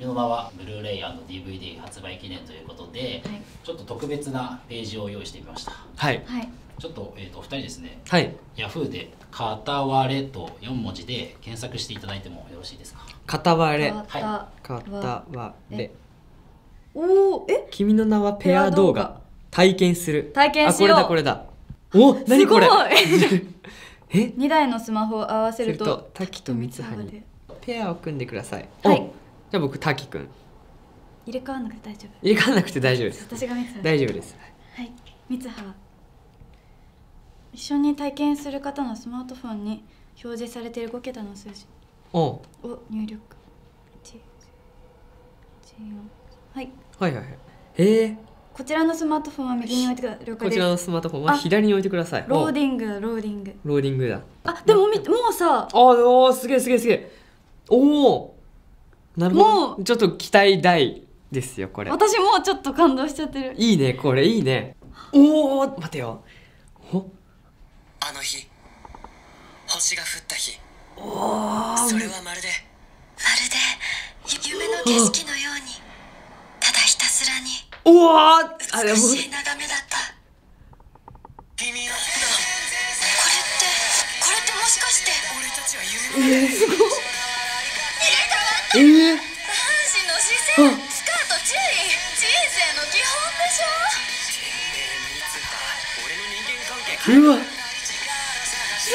君の名はブルーレイ &DVD 発売記念ということで、はい、ちょっと特別なページを用意してみました。はい。ちょっとお二人ですね。はい。Yahoo で片割れと4文字で検索していただいてもよろしいですか。片割れ。はい。片割れ。おお、え？君の名はペア動画。体験する。体験しよう。あ、これだこれだ。お、何これ。え、2台のスマホを合わせると滝と三葉にペアを組んでください。はい。じゃあ僕滝くん。入れ替わなくて大丈夫。入れ替わなくて大丈夫です。私が三葉。大丈夫です。はい。三葉は一緒に体験する方のスマートフォンに表示されている5桁の数字を入力。はい。はいはいはい。こちらのスマートフォンは右に置いてください。こちらのスマートフォンは左に置いてください。ローディングだ、ローディング。ローディングだ。あ、でももうさ。おー、すげえすげえすげえ。おお。なるほど。ちょっと期待大ですよ、これ。私もうちょっと感動しちゃってる。いいね、これいいね。おお、待てよ。あの日、星が降った日。おお。それはまるで夢の景色のように。ただひたすらに。うわー、あれも美しい眺めだった。君のこれってもしかして俺たちは夢すごい入れ替わった。男子の視線、スカート注意、人生の基本でしょ。俺の人間関係。うわ、す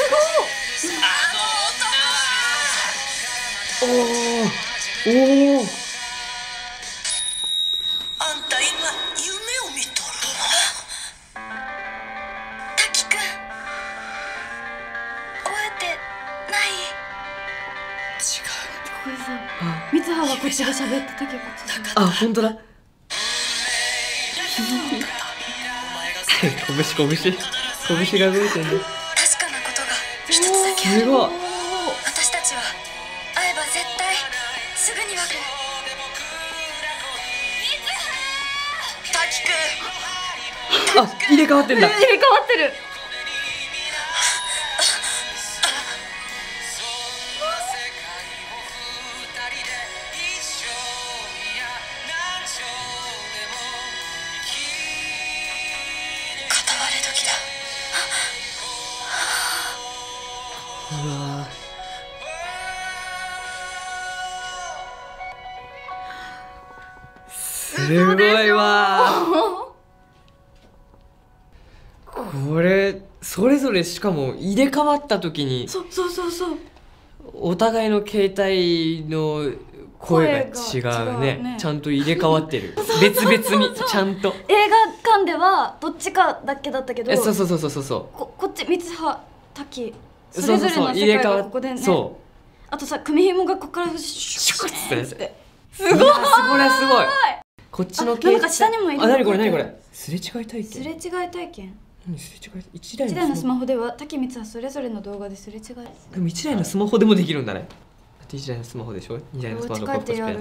ごい。あの音は。おおお。みつははこっちで喋ってたけど、あ、本当だ。拳が動いてるね。確かなことが一つだけある。すごい。私たちは会えば絶対すぐにわかる。みつは、滝くん。あ、入れ替わってんだ。入れ替わってる。うわー、すごいわこれ。それぞれしかも入れ替わった時にそうお互いの携帯の声が違うね。ちゃんと入れ替わってる別々に。ちゃんと映画館ではどっちかだけだったけど、そうこっち三葉滝それぞれの世界がここでね。あとさ、組紐がここからシュッって、すごい。これすごい。こっちの携帯、なんか下にもいる。あ、何これ何これ。すれ違い体験。すれ違い体験。何すれ違い。1台のスマホでは滝三葉それぞれの動画ですれ違い。でも1台のスマホでもできるんだね。だって1台のスマホでしょ。2台のスマホでこっちやる。